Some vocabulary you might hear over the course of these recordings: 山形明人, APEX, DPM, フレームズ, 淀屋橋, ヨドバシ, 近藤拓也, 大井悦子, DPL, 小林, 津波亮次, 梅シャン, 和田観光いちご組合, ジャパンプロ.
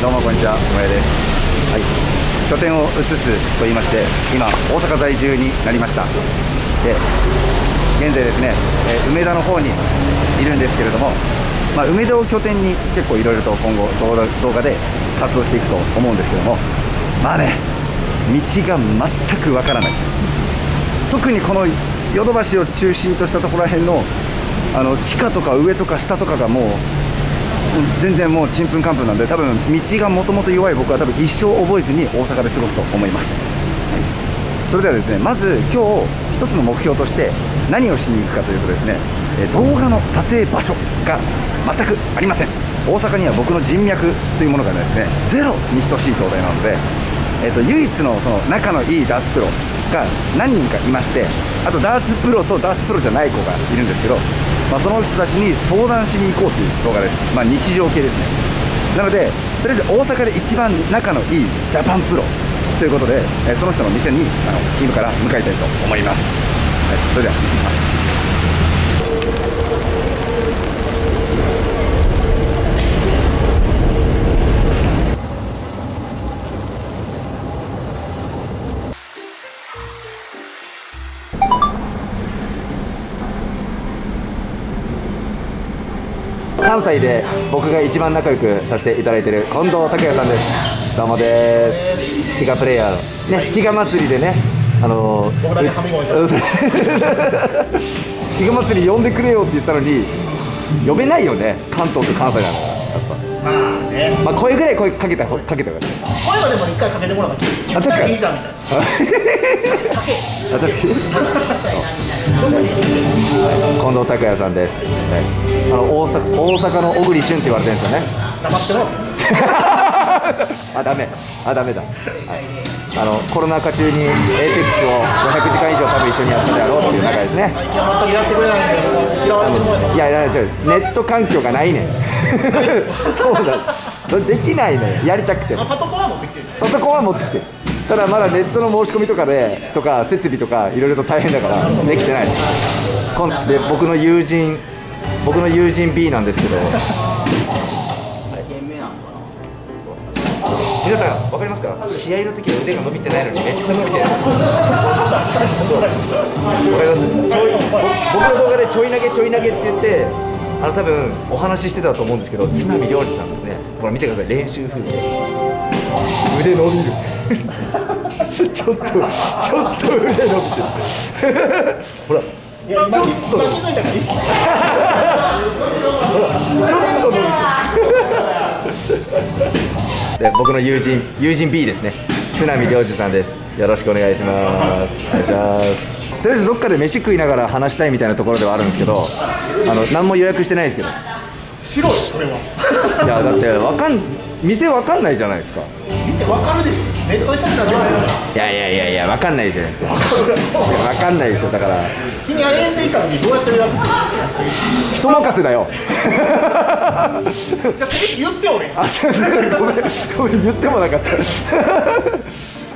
どうもこんにちは、小林です。拠点を移すと言いまして、今大阪在住になりました。で、現在ですね、梅田の方にいるんですけれども、梅田を拠点に結構いろいろと今後動画で活動していくと思うんですけども、道が全くわからない。特にこのヨドバシを中心としたところら辺の地下とか上とか下とかがもう全然もうちんぷんかんぷんなんで、多分道がもともと弱い僕は多分一生覚えずに大阪で過ごすと思います。それではですね、まず今日一つの目標として何をしに行くかというとですね、動画の撮影場所が全くありません。大阪には僕の人脈というものがですね、ゼロに等しい状態なので、唯一のその仲のいいダーツプロが何人かいまして、あとダーツプロとダーツプロじゃない子がいるんですけど、その人たちに相談しに行こうという動画です。日常系ですね。なので、とりあえず大阪で一番仲のいいジャパンプロということで、その人の店に今から向かいたいと思います。それでは行ってきます。関西で僕が一番仲良くさせていただいている近藤拓也さんです。どうもです。ティガプレイヤーね、ティガ祭りでね、ティガ祭り呼んでくれよって言ったのに呼べないよね、関東と関西なの。声ぐらい声かけたからね。声はでも一回かけてもらうから確かにいいじゃんみたいな。かけ近藤拓也さんです。大阪の小栗旬って言われてるんですよね。黙ってもらうんですか。ダメだ。コロナ禍中に APEX を500時間以上多分一緒にやってたやろうっていう中ですね。やってくれないんで嫌われてるもんや。いや、ネット環境がないねん。そうだ、できないねん、やりたくて。パソコンは持ってきてる。パソコンは持ってきてる。ただまだネットの申し込みとかでとか設備とかいろいろと大変だからできてない。で、僕の友人 B なんですけど、皆さん分かりますか？試合の時は腕が伸びてないのにめっちゃ伸びてる。僕の動画でちょい投げって言って、多分お話ししてたと思うんですけど、津波亮次さんですね。ほら見てください、練習風景。腕伸びる。ちょっと腕伸びてる。ほら。ちょっと気づいたから意識した。ちょっと伸びてる。僕の友人 B ですね。津波亮次さんです。よろしくお願いします。とりあえずどっかで飯食いながら話したいみたいなところではあるんですけど、何も予約してないですけど。白いそれは。いやだって店わかんないじゃないですか。店わかるでしょ。ネットしたんだけど。いやわかんないじゃないですか。わかんないですよ。だから。君は衛生官にどうやって予約するんですか。人任せだよ。じゃあセリフ言って俺。ごめん言ってもなかった。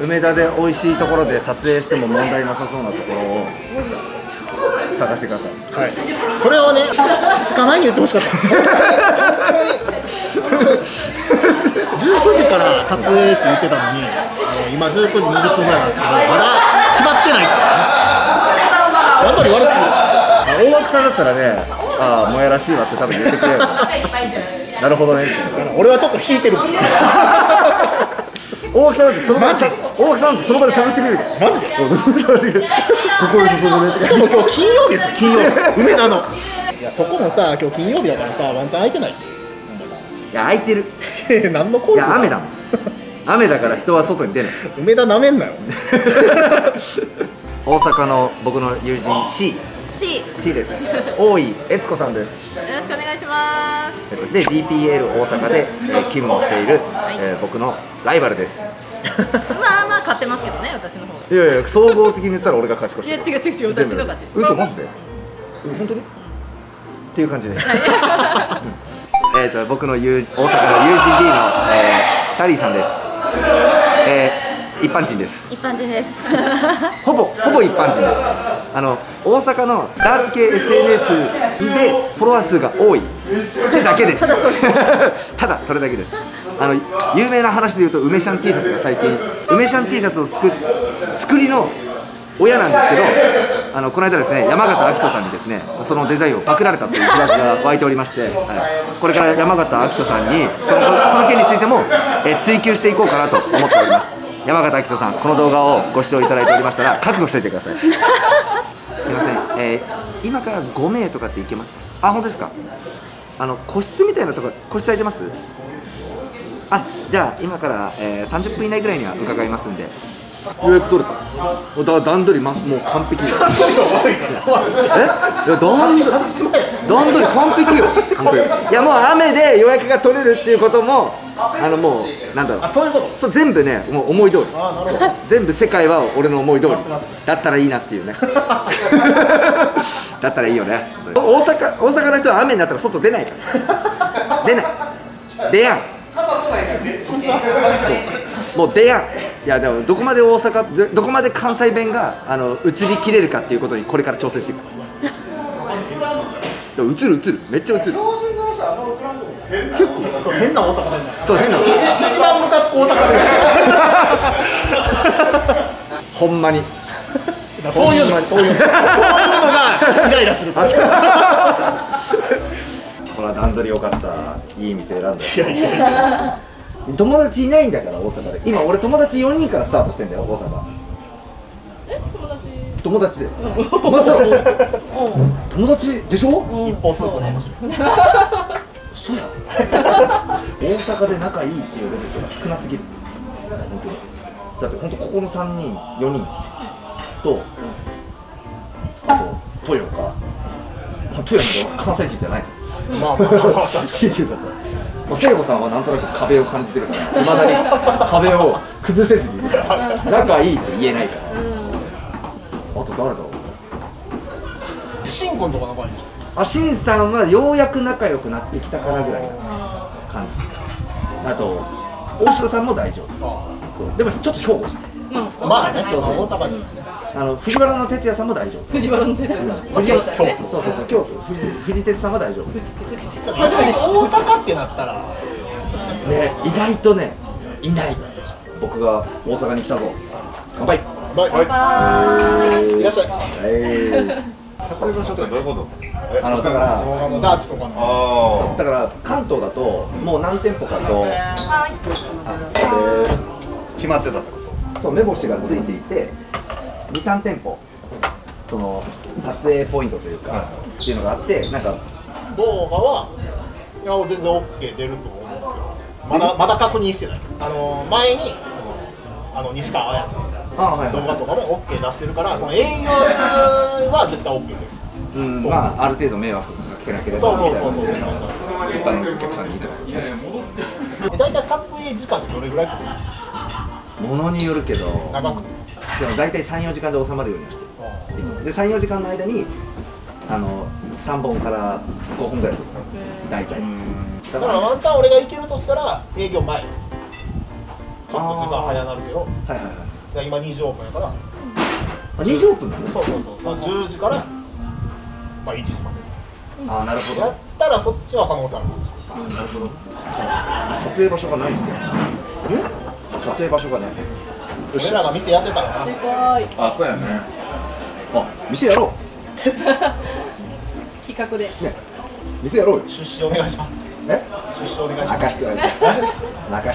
梅田で美味しいところで撮影しても問題なさそうなところを探してください。はい。それをね、2日前に言ってほしかった。19時から撮影って言ってたのに、今19時20分ぐらいなんですけど、まだ決まってないから。何とに悪すぎる。大枠さんだったらね、ああもやらしいわって多分言ってくれる。なるほどね。俺はちょっと引いてる。大脇さんってその場で探してくれるから。マジでしかも今日金曜日ですよ。金曜日梅田のそこもさ、今日金曜日だからさ、ワンチャン空いてない。いや空いてる。何の工事だ。いや雨だもん。雨だから人は外に出ない。梅田なめんなよ。大阪の僕の友人 C です。大井悦子さんです。よろしくお願いします。で DPL 大阪で勤務をしている僕のライバルです。まあ勝ってますけどね、私の方が。いや総合的に言ったら俺が勝ち越してる。違う私の勝ち。嘘マジで？本当に？っていう感じです。僕の大阪の友人 D のサリーさんです。一般人です。一般人です。ほぼ一般人です。大阪のダーツ系 SNS でフォロワー数が多いそれだけです。ただそれだけです。有名な話で言うと梅シャン T シャツが最近梅シャン T シャツを作りの親なんですけど、この間ですね、山形明人さんにですね、そのデザインをパクられたというフラグが湧いておりまして、これから山形明人さんにその件についても追求していこうかなと思っております。山形明人さん、この動画をご視聴いただいておりましたら覚悟しておいてください。すいません、今から5名とかっていけますか？あ、本当ですか？個室みたいなとこ、個室空いてます？あ、じゃあ今から、30分以内ぐらいには伺いますんで。予約取れた。段取り、もう完璧。段取り悪いから。え？いや、段取り完璧よ。いや、もう雨で予約が取れるっていうことも、もう、なんだろう。そういうこと。そう、全部ね、もう思い通り。全部世界は俺の思い通り。だったらいいなっていうね。だったらいいよね。大阪の人は雨になったら外出ないから。出ない。出やん。もう出やん。いやでもどこまで大阪、どこまで関西弁が映りきれるかっていうことにこれから挑戦していく。映る、めっちゃ映る。結構変な大阪弁。そう、変な。一番ムカつく大阪弁。ほんまに。そういうのがイライラするから。ほら段取り良かった。いい店選んだ。友達いないんだから大阪で。今俺友達4人からスタートしてんだよ大阪。え、友達で。友達でしょ？一方通行の話。そうや。大阪で仲いいって言われる人が少なすぎる。本当に。だって本当ここの3人、4人と、あと豊岡。豊岡関西人じゃない。まあ確かに。聖子さんはなんとなく壁を感じてるから、いまだに壁を崩せずに仲いいって言えないから、あと誰だろう、しんこんとか仲いいんじゃん、あ、しんさんはようやく仲良くなってきたからぐらいの感じ、あと大城さんも大丈夫、でもちょっと兵庫じゃない、まあね、大阪じゃない。藤原の哲也さんも大丈夫。藤原の哲也さん。そう、京都、藤哲さんは大丈夫。大阪ってなったら。ね、意外とね、いない。僕が大阪に来たぞ。乾杯。乾杯。いらっしゃい。撮影場所ってどういうこと？だからダーツとかの。だから関東だともう何店舗かと決まってたってこと。そう、目星がついていて。2、3店舗、その撮影ポイントというか、っていうのがあって、なんか動画はいや全然 OK 出ると思うけど、まだ確認してない。前に西川彩ちゃんの動画とかも OK 出してるから、その営業は絶対 OK 出る。うん、まあある程度迷惑かけなければみたいな。そう、一般のお客さんに見てもらって。大体撮影時間ってどれぐらい？ものによるけど。長くて。でも大体3、4時間で収まるようにしてるで、3、4時間の間に3本から5本ぐらい大体だからワンチャン俺が行けるとしたら営業前ちょっと時間早なるけど、今2時オープンやから、2時オープンなの？そう、10時から1時まで。ああ、なるほど。やったらそっちは可能性あるかもしれない。なるほど。撮影場所がないんですよ。撮影場所がないんです。俺らが店やってたらな。あ、そうやね。あ、店やろう。企画で。ね、店やろうよ。出資お願いします。ね、出資お願いします。任し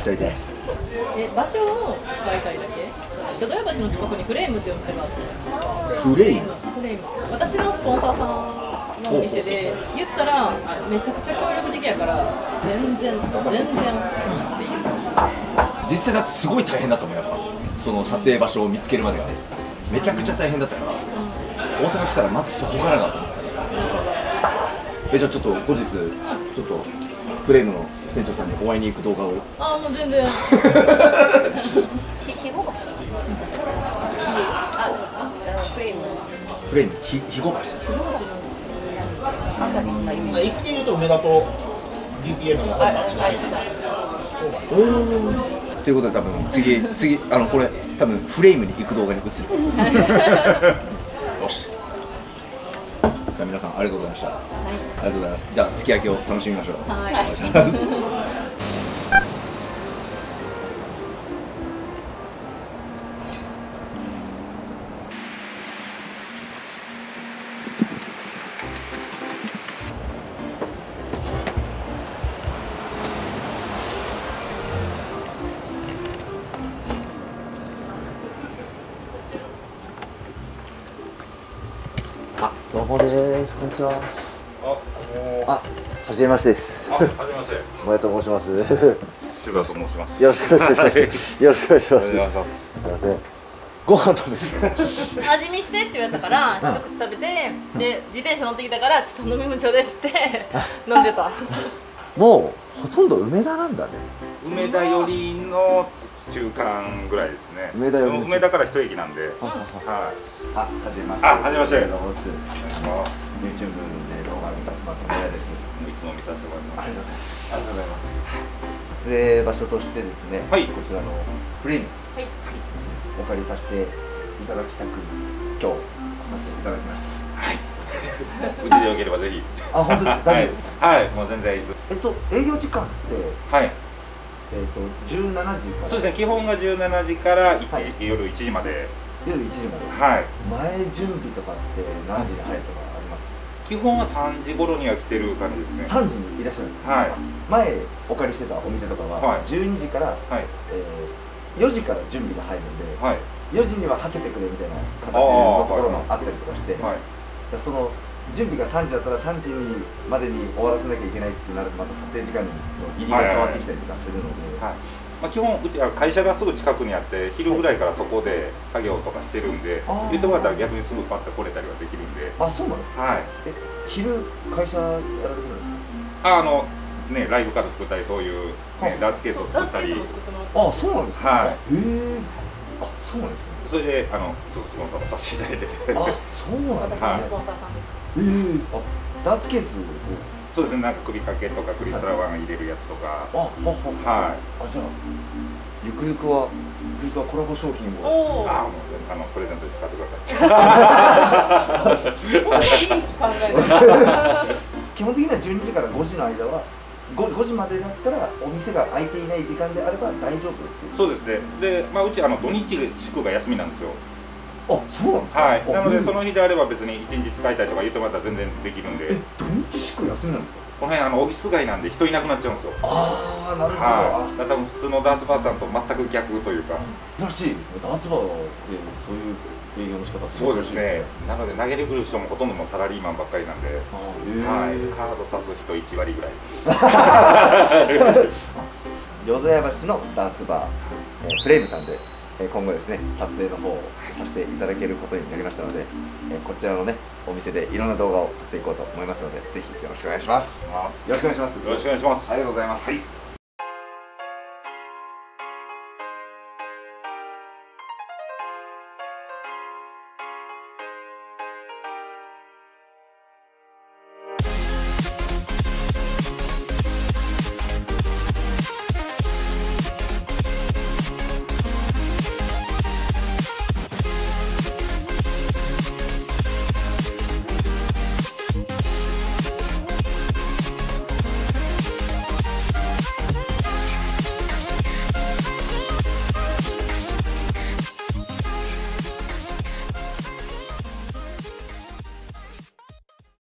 といて。場所を使いたいだけ。淀屋橋の近くにフレームっていうお店があって。フレーム。私のスポンサーさんのお店で、言ったらめちゃくちゃ協力的やから全然。実際だってすごい大変だと思うやっぱ。その撮影場所を見つけるまでがめちゃくちゃ大変だったから、大阪来たらまずそこからだと思ってたから、じゃあちょっと後日ちょっとフレームの店長さんにお会いに行く動画を。ああ、もう全然。フレーム日ごばし。行くで言うと梅田と DPM の方が近い。おお。ということで多分次これ多分フレームに行く動画に映る。よし。皆さんありがとうございました、はい、ありがとうございます。じゃあすき焼きを楽しみましょう。はいどうもです。こんにちは。あ、はじめましてです。はじめまして。もやと申します。シュガーと申します。よろしくお願いします。よろしくお願いします。お願いします。すみません。ご飯食べです。味見してって言われたから、一口食べて、で、自転車乗ってきたから、ちょっと飲み物ちょうだいっつって飲んでた。もうほとんど梅田なんだね。梅田寄りの中間ぐらいですね。梅田から一駅なんで。はい。あ、はじめまして。あ、はじめまして。お願いします。YouTube で動画見させてもらってもらいです。いつも見させてもらってます。ありがとうございます。撮影場所としてですね、こちらのフレームズお借りさせていただきたく、今日来させていただきました。はい。うちでよければぜひ。あ、本当です。大丈夫です。はい、もう全然いつ。営業時間って。はい。17時から。そうですね。基本が17時から夜1時まで。夜1時まで。はい。前準備とかって何時に入るとかあります？基本は3時頃には来てる感じですね。3時にいらっしゃる。はい。前お借りしてたお店とかは12時から4時から準備が入るんで、4時にははけてくれみたいな形のところもあったりとかして、その準備が3時だったら3時にまでに終わらせなきゃいけないってなると、また撮影時間の入りが変わってきたりとかするので。はい。まあ基本うちは会社がすぐ近くにあって、昼ぐらいからそこで作業とかしてるんで、言ってもらったら逆にすぐパッと来れたりはできるんで。あ、そうなんですか。はい。昼会社やられてるんですか？ね、ライブカード作ったり、そういうダーツケースを作ったり。あ、そうなんですか。はい。あ、そうなんですね。それでちょっとスポンサーもさせていただいてて。あ、そうなんですね。私のスポンサーさんです。あ、ダーツケース。そうですね、なんか首掛けとかクリスタルワン入れるやつとか。あ、ははは。はい。あ、じゃあゆくゆくはコラボ商品を。あ、もうプレゼントに使ってください。基本的には12時から5時の間は、5時までだったらお店が開いていない時間であれば大丈夫っていう。そうですね。で、まあうち土日祝が休みなんですよ。あ、そうなんですか。はい。なのでその日であれば別に1日使いたいとか言ってもらったら全然できるんで。土日祝休みなんですか。この辺オフィス街なんで人いなくなっちゃうんですよ。ああ、なるほど。はい。だから多分普通のダーツバーさんと全く逆というか。らしいですね。ダーツバーでそういう営業の仕方。そうですね。なので投げてくる人もほとんどもサラリーマンばっかりなんで。はい。カード差す人1割ぐらい。淀屋橋のダーツバーフレームさんで。今後ですね、撮影の方をさせていただけることになりましたので、こちらのね、お店でいろんな動画を撮っていこうと思いますので、ぜひよろしくお願いします。よろしくお願いします。よろしくお願いします。ありがとうございます。はい。